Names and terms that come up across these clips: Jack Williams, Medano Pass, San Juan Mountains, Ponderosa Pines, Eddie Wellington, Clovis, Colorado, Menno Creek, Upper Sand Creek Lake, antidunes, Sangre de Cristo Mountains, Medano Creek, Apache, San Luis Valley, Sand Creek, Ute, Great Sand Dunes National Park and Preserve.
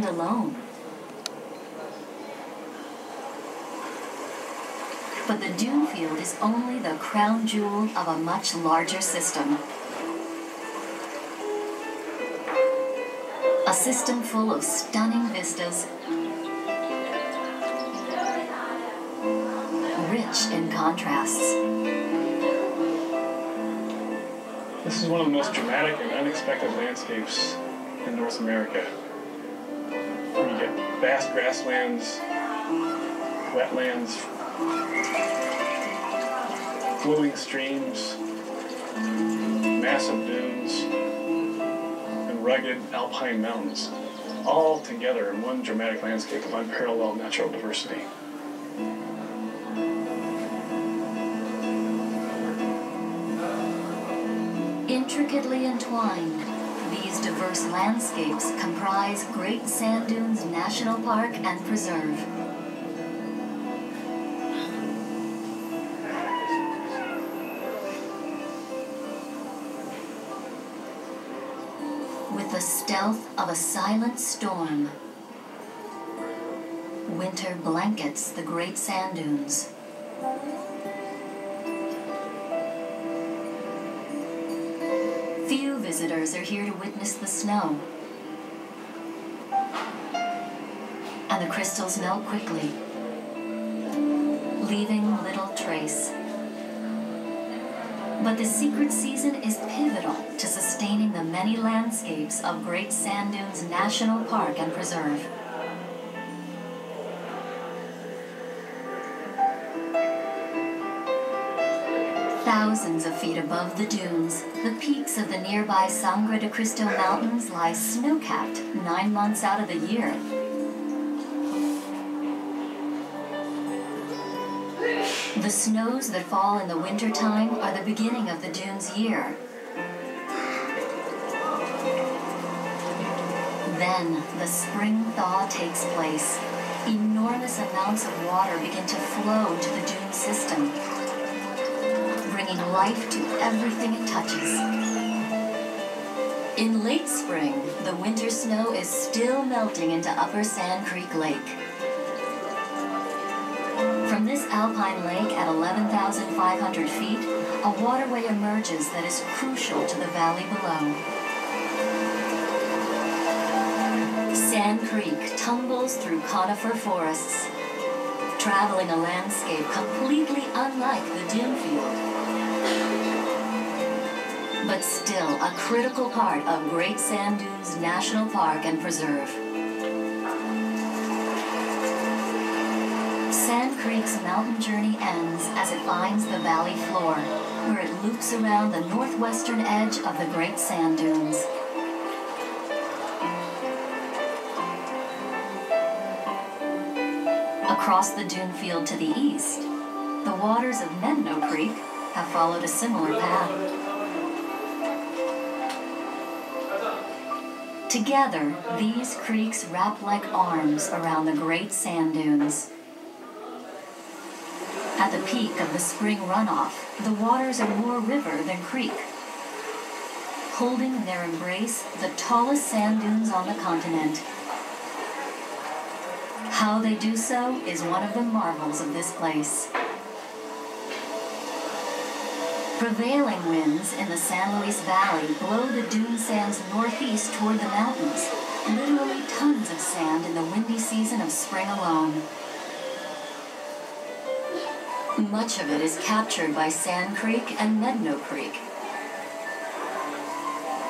Alone. But the dune field is only the crown jewel of a much larger system. A system full of stunning vistas, rich in contrasts. This is one of the most dramatic and unexpected landscapes in North America. You get vast grasslands, wetlands, flowing streams, massive dunes, and rugged alpine mountains, all together in one dramatic landscape of unparalleled natural diversity. Intricately entwined, these diverse landscapes comprise Great Sand Dunes National Park and Preserve. With the stealth of a silent storm, winter blankets the Great Sand Dunes. Visitors are here to witness the snow, and the crystals melt quickly, leaving little trace. But the secret season is pivotal to sustaining the many landscapes of Great Sand Dunes National Park and Preserve. Thousands of feet above the dunes, the peaks of the nearby Sangre de Cristo Mountains lie snow-capped 9 months out of the year. The snows that fall in the wintertime are the beginning of the dunes' year. Then the spring thaw takes place. Enormous amounts of water begin to flow to the dune system, bringing life to everything it touches. In late spring, the winter snow is still melting into Upper Sand Creek Lake. From this alpine lake at 11,500 feet, a waterway emerges that is crucial to the valley below. Sand Creek tumbles through conifer forests, traveling a landscape completely unlike the dune field, but still a critical part of Great Sand Dunes National Park and Preserve. Sand Creek's mountain journey ends as it finds the valley floor, where it loops around the northwestern edge of the Great Sand Dunes. Across the dune field to the east, the waters of Menno Creek have followed a similar path. Together, these creeks wrap like arms around the Great Sand Dunes. At the peak of the spring runoff, the waters are more river than creek. Holding in their embrace the tallest sand dunes on the continent. How they do so is one of the marvels of this place. Prevailing winds in the San Luis Valley blow the dune sands northeast toward the mountains, literally tons of sand in the windy season of spring alone. Much of it is captured by Sand Creek and Medano Creek,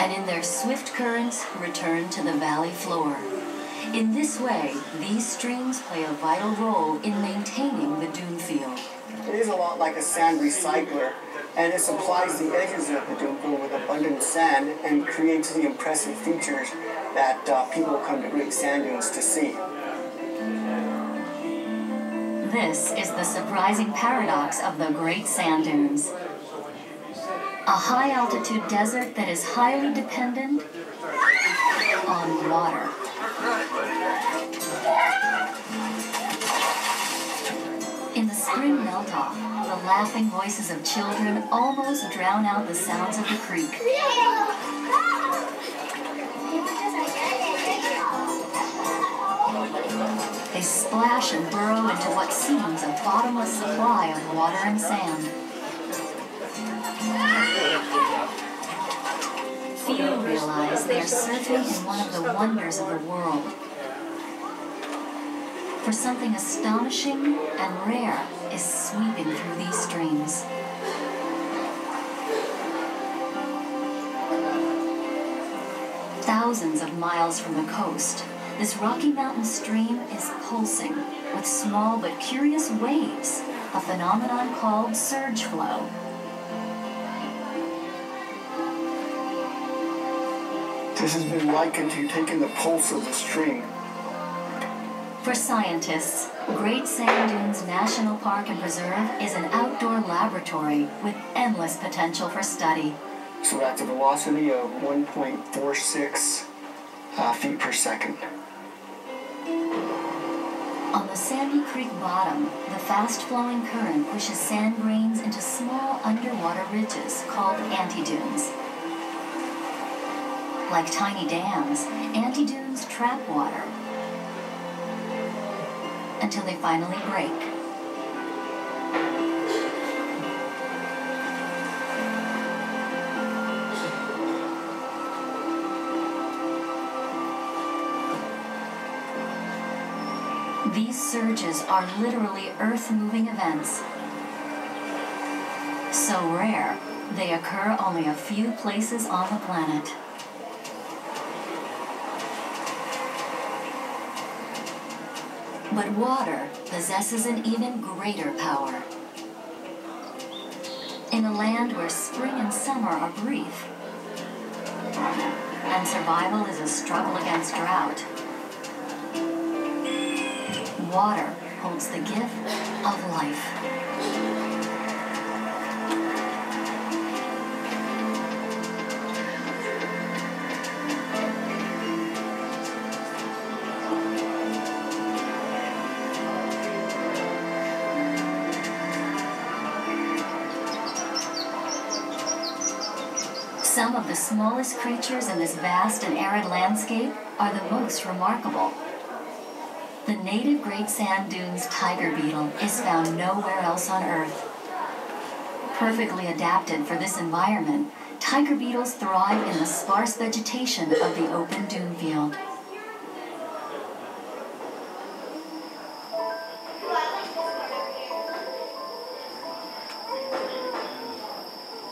and in their swift currents return to the valley floor. In this way, these streams play a vital role in maintaining the dune field. It is a lot like a sand recycler, and it supplies the edges of the dune pool with abundant sand and creates the impressive features that people come to Great Sand Dunes to see. This is the surprising paradox of the Great Sand Dunes. A high-altitude desert that is highly dependent on water. In the spring melt-off, the laughing voices of children almost drown out the sounds of the creek. They splash and burrow into what seems a bottomless supply of water and sand. Few realize they are surfing in one of the wonders of the world. For something astonishing and rare is sweeping through these streams. Thousands of miles from the coast, this Rocky Mountain stream is pulsing with small but curious waves, a phenomenon called surge flow. This has been likened to taking the pulse of the stream. For scientists, Great Sand Dunes National Park and Preserve is an outdoor laboratory with endless potential for study. So that's a velocity of 1.46 feet per second. On the sandy creek bottom, the fast-flowing current pushes sand grains into small underwater ridges called antidunes. Like tiny dams, antidunes trap water until they finally break. These surges are literally earth-moving events. So rare, they occur only a few places on the planet. But water possesses an even greater power. In a land where spring and summer are brief, and survival is a struggle against drought, water holds the gift of life. Some of the smallest creatures in this vast and arid landscape are the most remarkable. The native Great Sand Dunes tiger beetle is found nowhere else on Earth. Perfectly adapted for this environment, tiger beetles thrive in the sparse vegetation of the open dune field.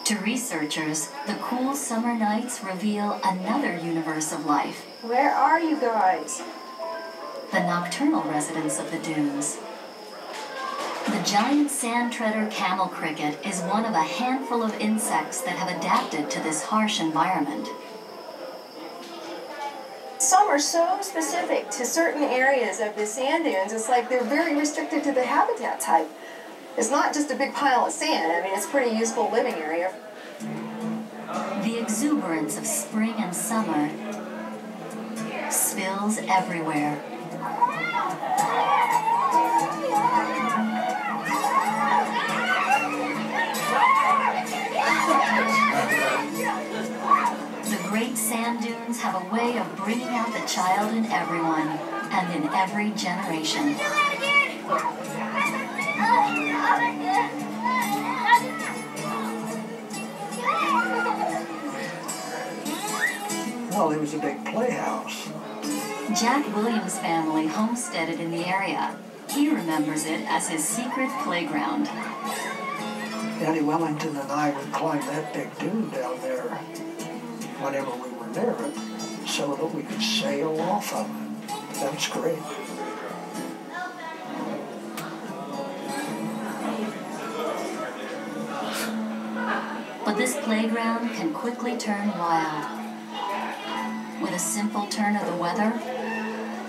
To researchers, the cool summer nights reveal another universe of life. Where are you guys? The nocturnal residents of the dunes. The giant sand treader camel cricket is one of a handful of insects that have adapted to this harsh environment. Some are so specific to certain areas of the sand dunes, it's like they're very restricted to the habitat type. It's not just a big pile of sand. I mean, it's a pretty useful living area. The exuberance of spring and summer spills everywhere. The Great Sand Dunes have a way of bringing out the child in everyone and in every generation. Well, it was a big playhouse. Jack Williams' family homesteaded in the area. He remembers it as his secret playground. Eddie Wellington and I would climb that big dune down there whenever we were near it so that we could sail off of it. That was great. But this playground can quickly turn wild. With a simple turn of the weather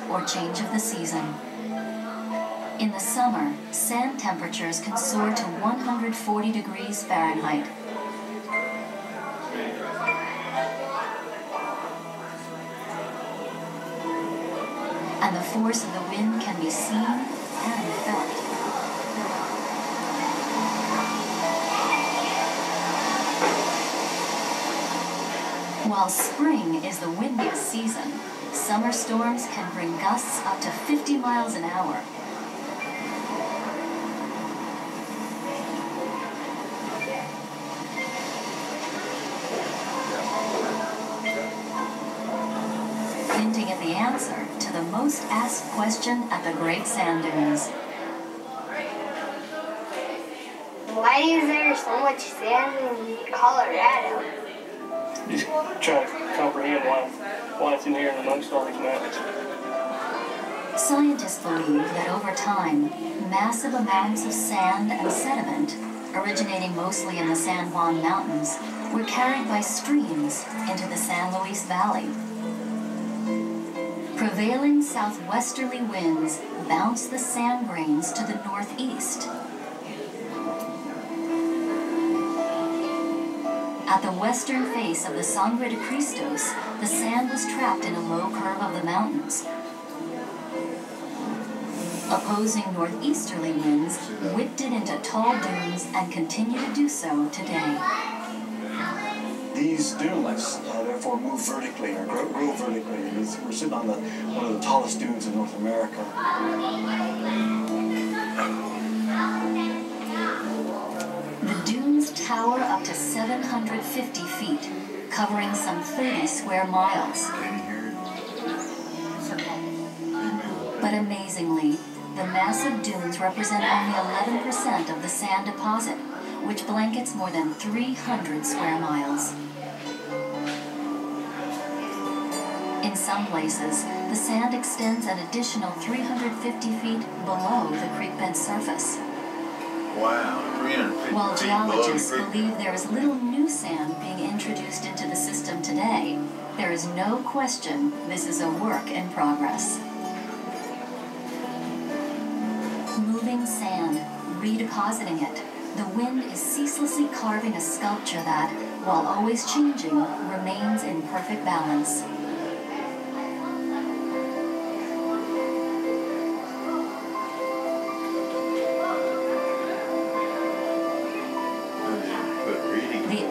or change of the season. In the summer, sand temperatures can soar to 140 degrees Fahrenheit. And the force of the wind can be seen and felt. While spring is the windiest season, summer storms can bring gusts up to 50 miles an hour. Hinting at the answer to the most asked question at the Great Sand Dunes. Why is there so much sand in Colorado? Just trying to comprehend why it's in here and amongst all these mountains. Scientists believe that over time, massive amounts of sand and sediment, originating mostly in the San Juan Mountains, were carried by streams into the San Luis Valley. Prevailing southwesterly winds bounce the sand grains to the northeast. At the western face of the Sangre de Cristo, the sand was trapped in a low curve of the mountains. Opposing northeasterly winds whipped it into tall dunes and continue to do so today. These dunes therefore move vertically or grow vertically. We're sitting on one of the tallest dunes in North America. Tower up to 750 feet, covering some 30 square miles. But amazingly, the massive dunes represent only 11% of the sand deposit, which blankets more than 300 square miles. In some places, the sand extends an additional 350 feet below the creek bed surface. Wow, while geologists believe there is little new sand being introduced into the system today, there is no question this is a work in progress. Moving sand, redepositing it, the wind is ceaselessly carving a sculpture that, while always changing, remains in perfect balance.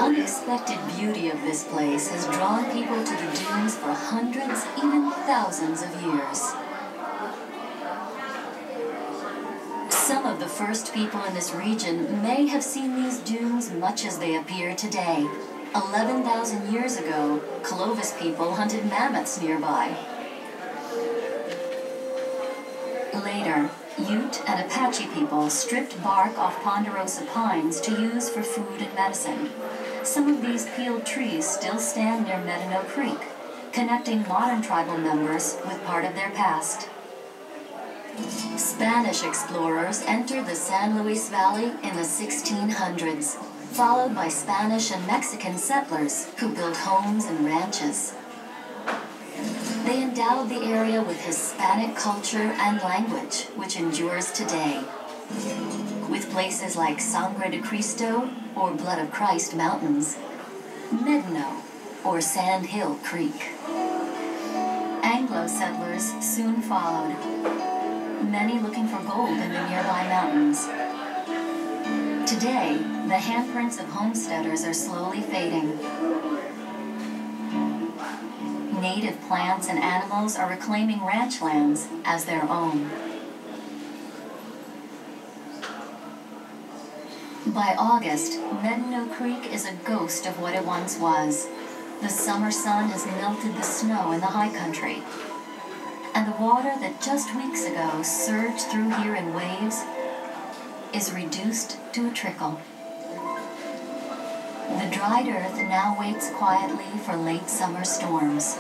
Unexpected beauty of this place has drawn people to the dunes for hundreds, even thousands of years. Some of the first people in this region may have seen these dunes much as they appear today. 11,000 years ago, Clovis people hunted mammoths nearby. Later, Ute and Apache people stripped bark off Ponderosa Pines to use for food and medicine. Some of these peeled trees still stand near Medano Creek, connecting modern tribal members with part of their past. Spanish explorers entered the San Luis Valley in the 1600s, followed by Spanish and Mexican settlers who built homes and ranches. They endowed the area with Hispanic culture and language, which endures today, with places like Sangre de Cristo, or Blood of Christ Mountains, Medano, or Sand Hill Creek. Anglo Anglo settlers soon followed, many looking for gold in the nearby mountains. Today, the handprints of homesteaders are slowly fading. Native plants and animals are reclaiming ranch lands as their own. By August, Medano Creek is a ghost of what it once was. The summer sun has melted the snow in the high country. And the water that just weeks ago surged through here in waves is reduced to a trickle. The dried earth now waits quietly for late summer storms.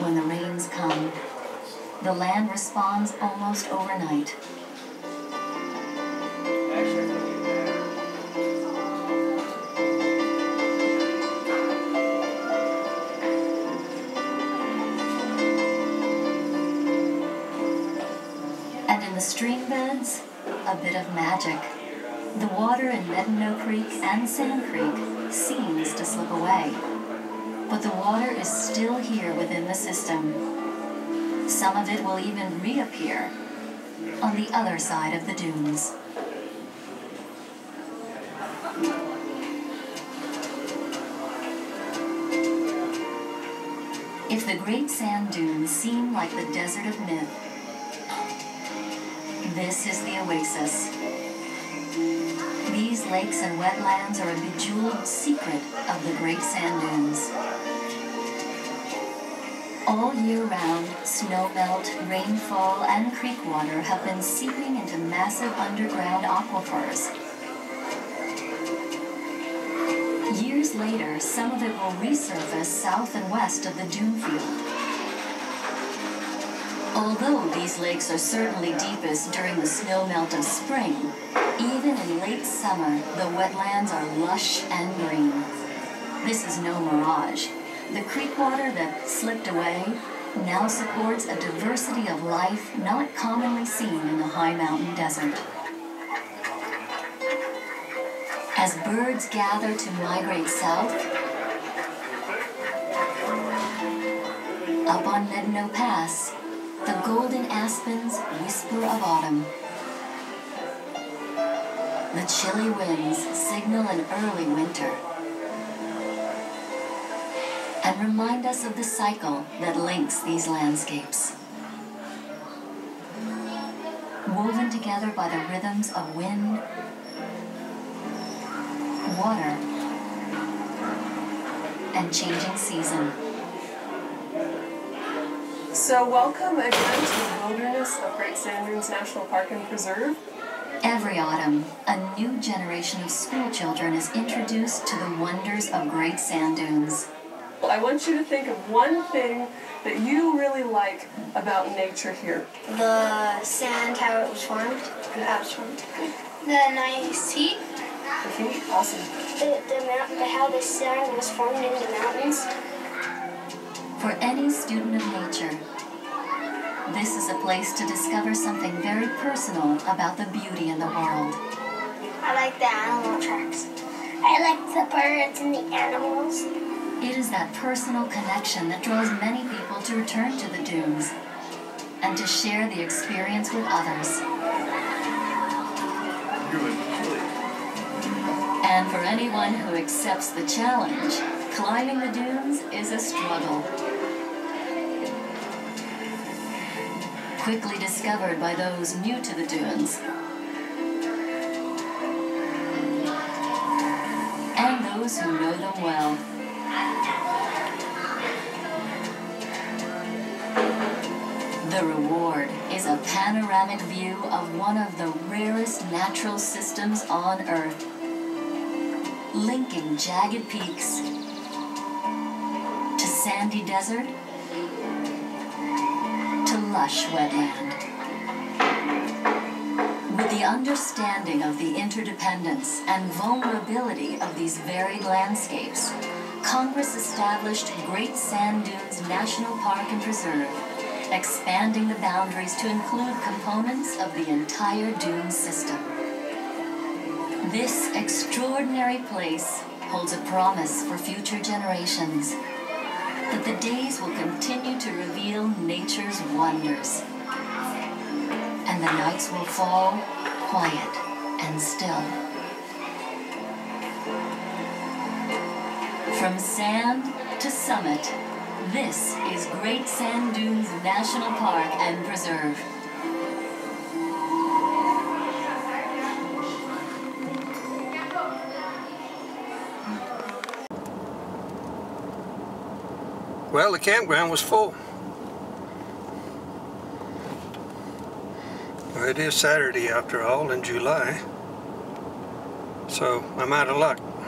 When the rains come, the land responds almost overnight. And in the stream beds, a bit of magic. The water in Menno Creek and Sand Creek seems to slip away, but the water is still here within the system. Some of it will even reappear on the other side of the dunes. If the Great Sand Dunes seem like the desert of myth, this is the oasis. These lakes and wetlands are a bejeweled secret of the Great Sand Dunes. All year round, snowmelt, rainfall, and creek water have been seeping into massive underground aquifers. Years later, some of it will resurface south and west of the dune field. Although these lakes are certainly deepest during the snowmelt of spring, even in late summer, the wetlands are lush and green. This is no mirage. The creek water that slipped away now supports a diversity of life not commonly seen in the high mountain desert. As birds gather to migrate south, up on Medano Pass, the golden aspens whisper of autumn. The chilly winds signal an early winter and remind us of the cycle that links these landscapes. Woven together by the rhythms of wind, water, and changing season. So welcome again to the wilderness of Great Sand Dunes National Park and Preserve. Every autumn, a new generation of school children is introduced to the wonders of Great Sand Dunes. I want you to think of one thing that you really like about nature here. The sand, how it was formed. The nice heat. Awesome. How the sand was formed in the mountains. For any student of nature, this is a place to discover something very personal about the beauty in the world. I like the animal tracks. I like the birds and the animals. It is that personal connection that draws many people to return to the dunes and to share the experience with others. And for anyone who accepts the challenge, climbing the dunes is a struggle, quickly discovered by those new to the dunes and those who know them well. The reward is a panoramic view of one of the rarest natural systems on Earth, linking jagged peaks to sandy desert to lush wetland. With the understanding of the interdependence and vulnerability of these varied landscapes, Congress established Great Sand Dunes National Park and Preserve, expanding the boundaries to include components of the entire dune system. This extraordinary place holds a promise for future generations. But the days will continue to reveal nature's wonders. And the nights will fall quiet and still. From sand to summit, this is Great Sand Dunes National Park and Preserve. Well, the campground was full. Well, it is Saturday after all in July, so I'm out of luck.